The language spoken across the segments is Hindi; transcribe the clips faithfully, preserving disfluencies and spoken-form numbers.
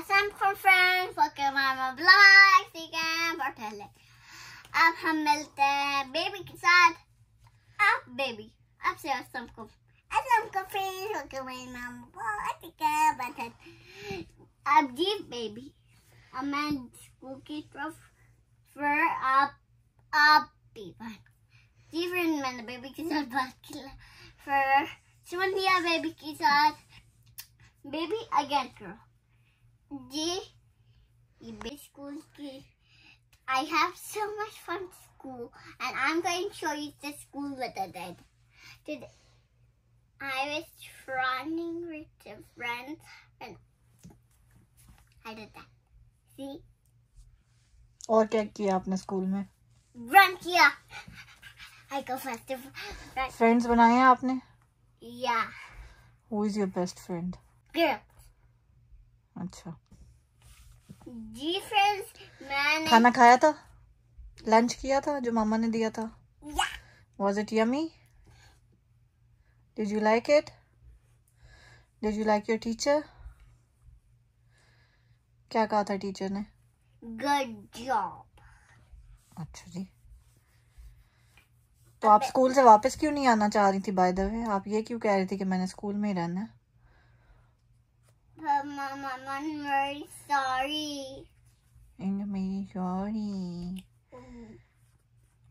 Friends blog. अब हम मिलते हैं बेबी के साथ। आप बेबी आपसे सबको आप जी बेबी। अब मैं स्कूल की तरफ फिर आप आप भी बात जी फ्रेंड। मैंने बेबी के साथ बात किया फिर सुन लिया बेबी के साथ। बेबी अगेन करो जी school ki I have so much fun school and I'm going to show you the school that I did. Today I was running with the friends and I did that. See? और क्या किया आपने स्कूल में? Run किया। I go faster. Friends बनाए आपने? Yeah. Who is your best friend? Girl. अच्छा जी फ्रेंड्स मैंने खाना खाया था, लंच किया था जो मामा ने दिया था। Was it yummy? Did you like it? Did you like your teacher? क्या कहा था टीचर ने? Good job. अच्छा जी, तो आप स्कूल से वापस क्यों नहीं आना चाह रही थी? बाय द वे आप ये क्यों कह रही थी कि मैंने स्कूल में ही रहना है? But Mama, I'm very sorry. I'm very sorry.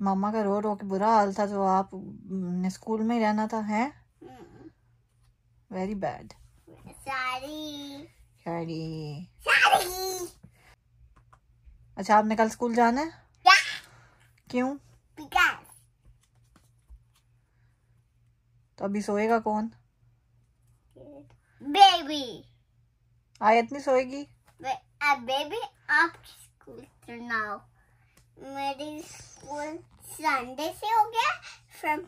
मामा का रो रो के बुरा हाल था जो आप ने स्कूल में रहना था है? Very bad. Sorry. Sorry. Sorry. अच्छा आपने कल स्कूल जाना है? Yeah. क्यों? Because. तो अभी सोएगा कौन? Baby. आयत नहीं सोएगी। बेबी आपकी स्कूल सुनाओ। मेरी स्कूल संडे से हो गया। From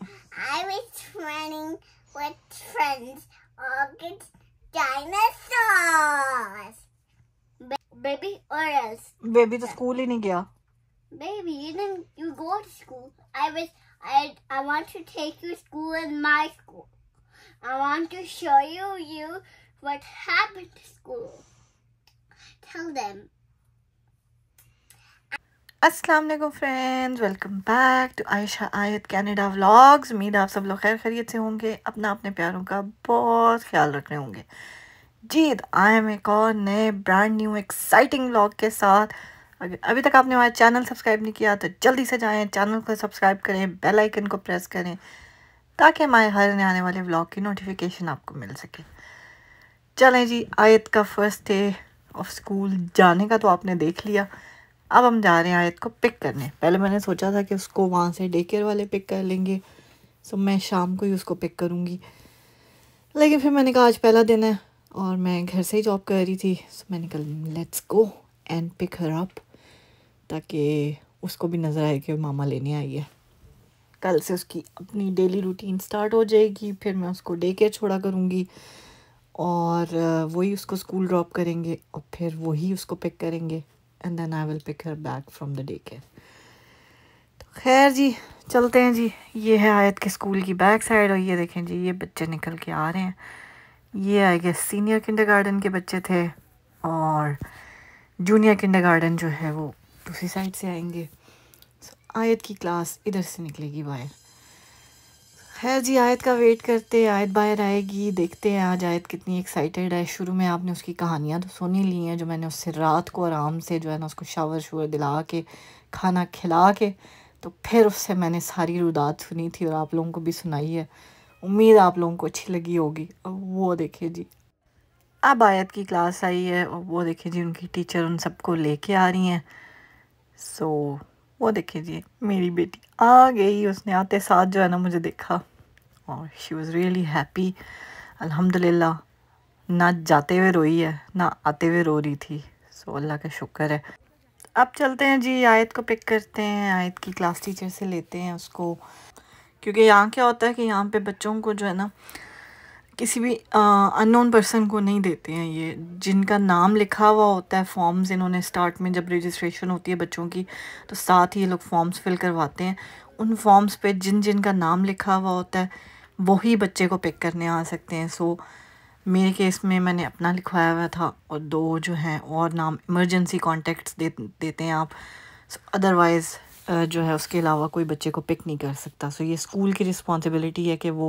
I was running with friends against dinosaurs. Baby or else? Baby तो स्कूल ही नहीं गया। Baby you didn't you go to school. I was I I want to take you school in my school. I want to show you you. What happened to school? Tell them. Assalamualaikum friends, welcome back to Ayesha आयत कैनेडा व्लॉग्स। उम्मीद आप सब लोग खैर खैरियत से होंगे, अपना अपने प्यारों का बहुत ख्याल रख रहे होंगे। जी आए मैं एक और नए ब्रांड न्यू एक्साइटिंग व्लॉग के साथ। अगर अभी तक आपने हमारा चैनल सब्सक्राइब नहीं किया तो जल्दी से जाएँ, चैनल को सब्सक्राइब करें, बेल आइकन को प्रेस करें ताकि हमारे हर नए आने वाले व्लॉग की नोटिफिकेशन आपको मिल सके। चलें जी, आयत का फर्स्ट डे ऑफ स्कूल जाने का तो आपने देख लिया। अब हम जा रहे हैं आयत को पिक करने। पहले मैंने सोचा था कि उसको वहाँ से डे केयर वाले पिक कर लेंगे, सो मैं शाम को ही उसको पिक करूँगी, लेकिन फिर मैंने कहा आज पहला दिन है और मैं घर से ही जॉब कर रही थी, सो मैंने कहा let's go and pick her up ताकि उसको भी नज़र आए कि मामा लेने आई है। कल से उसकी अपनी डेली रूटीन स्टार्ट हो जाएगी, फिर मैं उसको डे केयर छोड़ा करूँगी और वही उसको स्कूल ड्रॉप करेंगे और फिर वही उसको पिक करेंगे and then I will pick her back from the day care. तो खैर जी चलते हैं जी। ये है आयत के स्कूल की बैक साइड और ये देखें जी ये बच्चे निकल के आ रहे हैं। ये आई गेस सीनियर किंडरगार्टन के बच्चे थे और जूनियर किंडरगार्टन जो है वो दूसरी साइड से आएंगे। सो आयत की क्लास इधर से निकलेगी बाहर। खैर जी आयत का वेट करते हैं, आयत बाहर आएगी, देखते हैं आज आयत कितनी एक्साइटेड है। शुरू में आपने उसकी कहानियाँ तो सुनी ली हैं जो मैंने उससे रात को आराम से जो है ना उसको शावर शूवर दिला के खाना खिला के, तो फिर उससे मैंने सारी रुदात सुनी थी और आप लोगों को भी सुनाई है। उम्मीद आप लोगों को अच्छी लगी होगी। अब वो देखे जी अब आयत की क्लास आई है और वो देखे जी उनकी टीचर उन सबको लेके आ रही हैं। सो वो देखे जी मेरी बेटी आ गई, उसने आते साथ जो है ना मुझे देखा और शी वॉज़ रियली हैप्पी। अल्हम्दुलिल्लाह ना जाते हुए रोई है ना आते हुए रो रही थी, सो अल्लाह का शुक्र है। अब चलते हैं जी आयत को पिक करते हैं, आयत की क्लास टीचर से लेते हैं उसको, क्योंकि यहाँ क्या होता है कि यहाँ पे बच्चों को जो है ना किसी भी अननोन पर्सन को नहीं देते हैं। ये जिनका नाम लिखा हुआ होता है फॉर्म्स इन्होंने स्टार्ट में जब रजिस्ट्रेशन होती है बच्चों की तो साथ ही ये लोग फॉर्म्स फिल करवाते हैं। उन फॉर्म्स पे जिन जिन का नाम लिखा हुआ होता है वही बच्चे को पिक करने आ सकते हैं। सो मेरे केस में मैंने अपना लिखवाया हुआ था और दो जो हैं और नाम इमरजेंसी कॉन्टेक्ट्स दे देते हैं आप। सो अदरवाइज़ जो है उसके अलावा कोई बच्चे को पिक नहीं कर सकता। सो ये स्कूल की रिस्पॉन्सिबिलिटी है कि वो,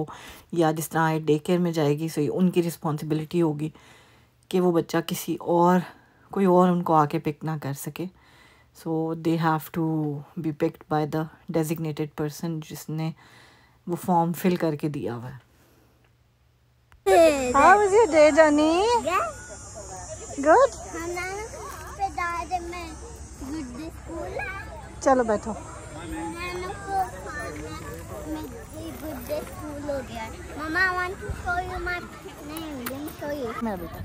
या जिस तरह डे केयर में जाएगी सो ये उनकी रिस्पॉन्सिबिलिटी होगी कि वो बच्चा किसी और कोई और उनको आके पिक ना कर सके। So they have to be picked by the designated person जिसने वो फॉर्म फिल करके दिया हुआ है। How was your day, Johnny? Yeah. Good. हम नाना को दादे में good school है। चलो बैठो। नाना को खाना में good school हो गया। Mama, I want to show you my name. Let me show you. मेरा बेटा।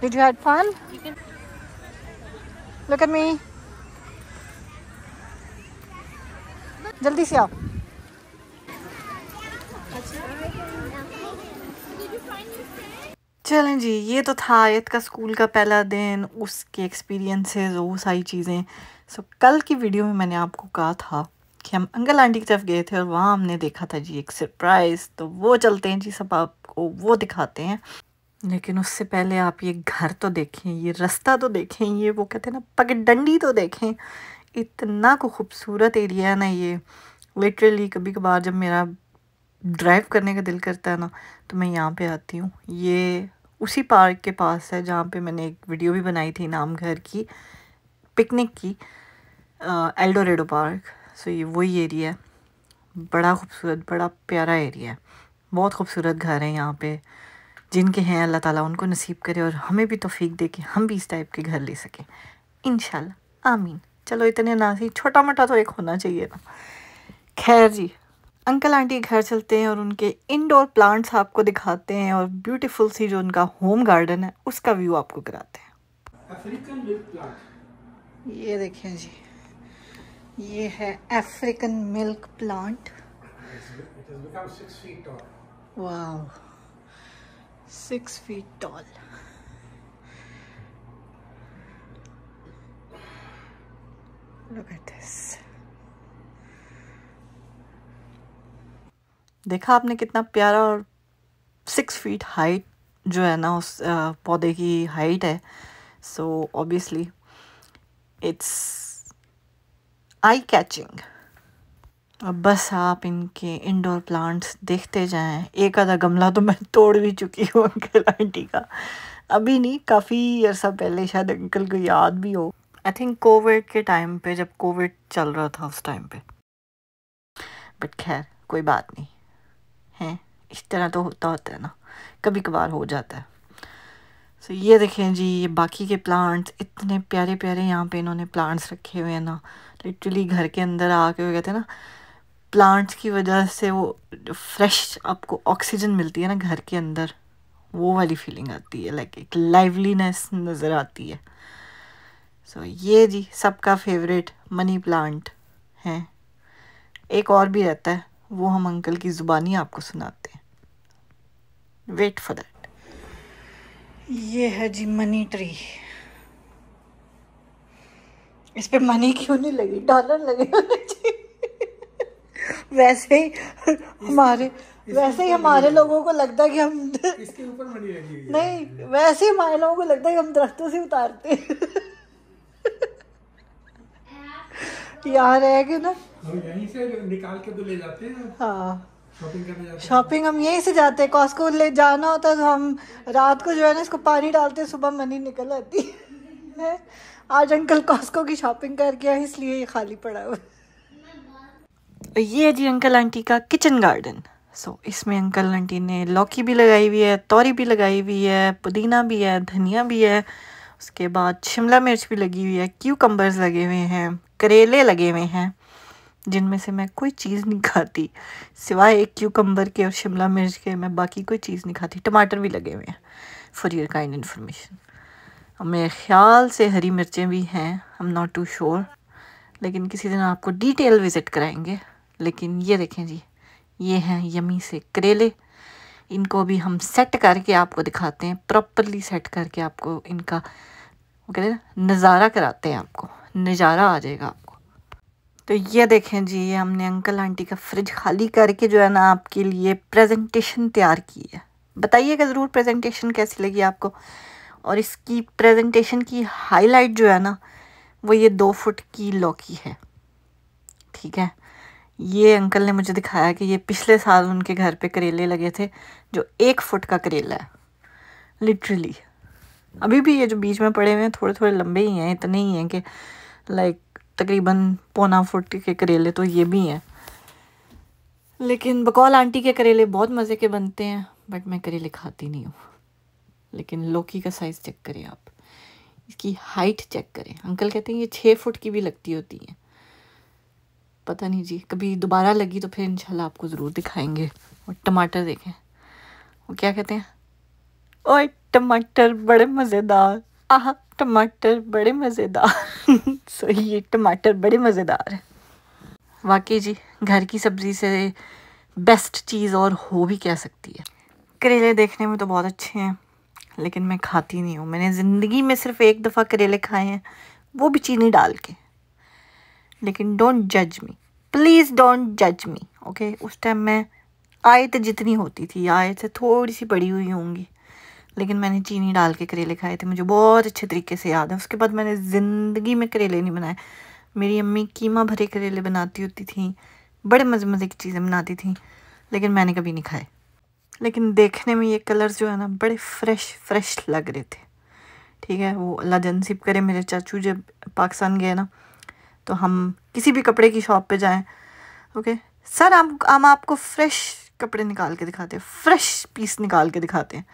Did you had fun? You can... Look at me. जल्दी से आओ। चलें जी, ये तो था आयत का स्कूल का पहला दिन, उसके एक्सपीरियंसेस, वो सारी चीज़ें। सो कल की वीडियो में मैंने आपको कहा था कि हम अंकल आंटी की तरफ गए थे और वहाँ हमने देखा था जी एक सरप्राइज़, तो वो चलते हैं जी, सब आपको वो दिखाते हैं। लेकिन उससे पहले आप ये घर तो देखें, ये रास्ता तो देखें, ये वो कहते हैं ना पगडंडी तो देखें। इतना को खूबसूरत एरिया है ना ये, लिटरली कभी कभार जब मेरा ड्राइव करने का दिल करता है ना तो मैं यहाँ पे आती हूँ। ये उसी पार्क के पास है जहाँ पे मैंने एक वीडियो भी बनाई थी नामघर की पिकनिक की, एल्डोरेडो पार्क। सो ये वही एरिया है, बड़ा खूबसूरत, बड़ा प्यारा एरिया है, बहुत खूबसूरत घर है यहाँ पे। जिनके हैं अल्लाह ताला उनको नसीब करे और हमें भी तौफीक दे कि हम भी इस टाइप के घर ले सकें इंशाल्लाह, आमीन। चलो इतने ना सही, छोटा मोटा तो एक होना चाहिए ना। खैर जी, अंकल आंटी घर चलते हैं और उनके इंडोर प्लांट्स आपको दिखाते हैं और ब्यूटीफुल सी जो उनका होम गार्डन है उसका व्यू आपको कराते हैं। अफ्रीकन मिल्क प्लांट, ये देखें जी, ये है African milk plant. Wow, six feet tall. Look at this, देखा आपने कितना प्यारा, और सिक्स फीट हाइट जो है ना उस पौधे की हाइट है। So obviously it's eye catching. अब बस आप इनके इंडोर प्लांट्स देखते जाएं। एक आधा गमला तो मैं तोड़ भी चुकी हूँ अंकल आंटी का, अभी नहीं, काफ़ी अर्सा पहले, शायद अंकल को याद भी हो, आई थिंक कोविड के टाइम पे, जब कोविड चल रहा था उस टाइम पे। बट खैर कोई बात नहीं है, इस तरह तो होता होता है ना, कभी कभार हो जाता है। सो so, ये देखें जी, ये बाकी के प्लांट्स इतने प्यारे प्यारे यहाँ पे इन्होंने प्लांट्स रखे हुए हैं ना, लिटरली घर के अंदर आके वो कहते हैं ना प्लांट्स की वजह से वो फ्रेश आपको ऑक्सीजन मिलती है ना घर के अंदर, वो वाली फीलिंग आती है, लाइक एक लाइवलीनेस नज़र आती है। सो so, ये जी सबका फेवरेट मनी प्लांट है। एक और भी रहता है, वो हम अंकल की ज़ुबानी आपको सुनाते हैं, वेट फॉर दैट। ये है जी मनी ट्री, इस पे मनी क्यों नहीं लगी, डॉलर लगे जी। वैसे ही हमारे वैसे ही हमारे लोगों को लगता है कि हम इसके ऊपर मनी लगी नहीं, वैसे ही हमारे लोगों को लगता है कि हम दरख्तों से उतारते हैं। यार है कि ना, हम यहीं से निकाल के तो ले जाते हैं। हाँ, शॉपिंग करने जाते हैं, शॉपिंग हम यहीं से जाते हैं, कॉस्को ले जाना होता है तो हम रात को जो है ना इसको पानी डालते हैं, सुबह मनी निकल आती है। आज अंकल कॉस्को की शॉपिंग करके आए, इसलिए ये खाली पड़ा हुआ। ये जी अंकल आंटी का किचन गार्डन। सो इसमें अंकल आंटी ने लौकी भी लगाई हुई है, तोरी भी लगाई हुई है, पुदीना भी है, धनिया भी है, उसके बाद शिमला मिर्च भी लगी हुई है, क्यूकम्बर्स लगे हुए हैं, करेले लगे हुए हैं, जिनमें से मैं कोई चीज़ नहीं खाती सिवाय एक क्यूकम्बर के और शिमला मिर्च के, मैं बाकी कोई चीज़ नहीं खाती। टमाटर भी लगे हुए हैं, फॉर योर काइंड इन्फॉर्मेशन। मेरे ख्याल से हरी मिर्चें भी हैं, I am not too sure, लेकिन किसी दिन आपको डिटेल विज़िट कराएंगे। लेकिन ये देखें जी, ये हैं यमी से करेले, इनको भी हम सेट करके आपको दिखाते हैं, प्रॉपरली सेट करके आपको इनका वो कहते हैं नज़ारा कराते हैं, आपको नज़ारा आ जाएगा। तो ये देखें जी, ये हमने अंकल आंटी का फ्रिज खाली करके जो है ना आपके लिए प्रेजेंटेशन तैयार की है। बताइएगा ज़रूर प्रेजेंटेशन कैसी लगी आपको। और इसकी प्रेजेंटेशन की हाईलाइट जो है ना वो ये दो फुट की लौकी है। ठीक है, ये अंकल ने मुझे दिखाया कि ये पिछले साल उनके घर पे करेले लगे थे जो एक फुट का करेला है लिटरली। अभी भी ये जो बीच में पड़े हुए हैं थोड़े थोड़े लंबे ही हैं, इतने ही हैं कि लाइक तकरीबन पौना फुट के करेले तो ये भी हैं। लेकिन बकौल आंटी के करेले बहुत मज़े के बनते हैं, बट मैं करेले खाती नहीं हूँ। लेकिन लौकी का साइज़ चेक करें आप, इसकी हाइट चेक करें। अंकल कहते हैं ये छः फुट की भी लगती होती हैं। पता नहीं जी, कभी दोबारा लगी तो फिर इंशाल्लाह आपको ज़रूर दिखाएंगे। और टमाटर देखें, वो क्या कहते हैं, ओए टमाटर बड़े मज़ेदार, आह टमाटर बड़े मज़ेदार। सो ये टमाटर बड़े मज़ेदार है वाकई जी। घर की सब्ज़ी से बेस्ट चीज़ और हो भी कह सकती है। करेले देखने में तो बहुत अच्छे हैं लेकिन मैं खाती नहीं हूँ। मैंने ज़िंदगी में सिर्फ़ एक दफ़ा करेले खाए हैं, वो भी चीनी डाल के। लेकिन डोंट जज मी, प्लीज़ डोंट जज मी, ओके। उस टाइम मैं आयत जितनी होती थी, आयत से थोड़ी सी बड़ी हुई होंगी, लेकिन मैंने चीनी डाल के करेले खाए थे, मुझे बहुत अच्छे तरीके से याद है। उसके बाद मैंने ज़िंदगी में करेले नहीं बनाए। मेरी अम्मी कीमा भरे करेले बनाती होती थी, बड़े मज़े मज़े की चीज़ें बनाती थी, लेकिन मैंने कभी नहीं खाए। लेकिन देखने में ये कलर्स जो है ना बड़े फ़्रेश फ्रेश लग रहे थे। ठीक है, वो अल्लाह जनसिब करे, मेरे चाचू जब पाकिस्तान गए ना तो हम किसी भी कपड़े की शॉप पे जाएं, ओके सर हम हम आपको फ़्रेश कपड़े निकाल के दिखाते हैं, फ़्रेश पीस निकाल के दिखाते हैं।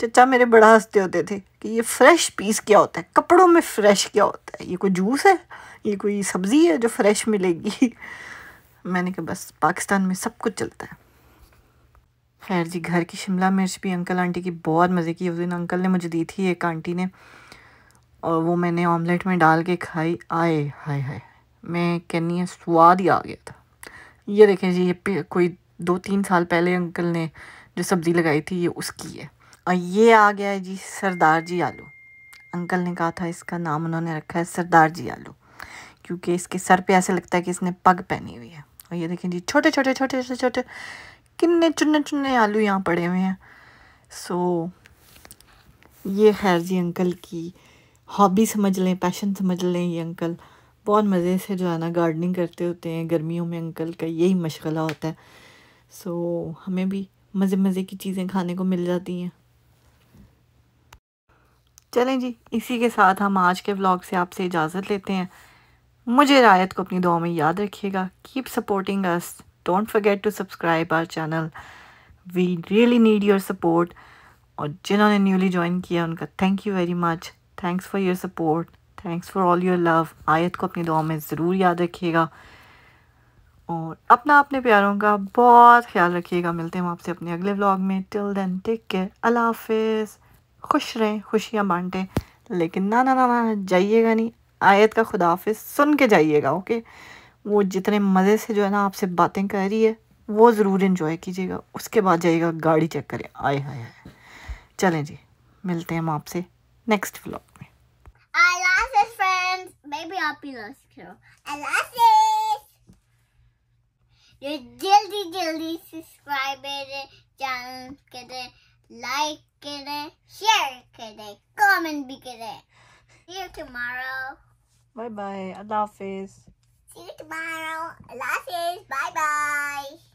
चचा मेरे बड़ा हंसते होते थे कि ये फ़्रेश पीस क्या होता है, कपड़ों में फ़्रेश क्या होता है, ये कोई जूस है, ये कोई सब्ज़ी है जो फ़्रेश मिलेगी। मैंने कहा बस पाकिस्तान में सब कुछ चलता है। खैर जी, घर की शिमला मिर्च भी अंकल आंटी की बहुत मज़े की। उस दिन अंकल ने मुझे दी थी, एक आंटी ने, और वो मैंने ऑमलेट में डाल के खाई। आए हाय हाय, मैं कहनी है स्वाद ही आ गया था। ये देखें जी, ये कोई दो तीन साल पहले अंकल ने जो सब्ज़ी लगाई थी ये उसकी है। और ये आ गया है जी सरदार जी आलू। अंकल ने कहा था इसका नाम उन्होंने रखा है सरदार जी आलू क्योंकि इसके सर पे ऐसे लगता है कि इसने पग पहनी हुई है। और ये देखें जी, छोटे छोटे छोटे छोटे छोटे किन्ने चुन्ने चुन्ने आलू यहाँ पड़े हुए हैं। सो ये खैर जी अंकल की हॉबी समझ लें, पैशन समझ लें। ये अंकल बहुत मज़े से जो है ना गार्डनिंग करते होते हैं। गर्मियों में अंकल का यही मशगला होता है। सो हमें भी मज़े मज़े की चीज़ें खाने को मिल जाती हैं। चलें जी, इसी के साथ हम आज के व्लॉग से आपसे इजाज़त लेते हैं। मुझे रायत को अपनी दुआ में याद रखिएगा। Keep supporting us, don't forget to subscribe our channel, we really need your support. और जिन्होंने न्यूली ज्वाइन किया उनका thank you very much, thanks for your support, thanks for all your love. आयत को अपनी दुआ में ज़रूर याद रखिएगा और अपना अपने प्यारों का बहुत ख्याल रखिएगा। मिलते हैं हम आपसे अपने अगले व्लॉग में। टिल देन टेक केयर, अल्लाह हाफिज़। खुश रहें, खुशियाँ बांटें, लेकिन ना ना ना ना जाइएगा नहीं। आयत का खुदा हाफिज़ सुन के जाइएगा, ओके। वो जितने मज़े से जो है ना आपसे बातें कर रही है वो ज़रूर इन्जॉय कीजिएगा, उसके बाद जाइएगा गाड़ी चेक करें। आए हाय हाय। चलें जी, मिलते हैं हम आपसे next vlog. Maybe I'll be lost too. Alasses! You जल्दी जल्दी subscribe करें, channel करें, like करें, share करें, comment भी करें. See you tomorrow. Bye bye. Alasses. See you tomorrow. Alasses. Bye bye.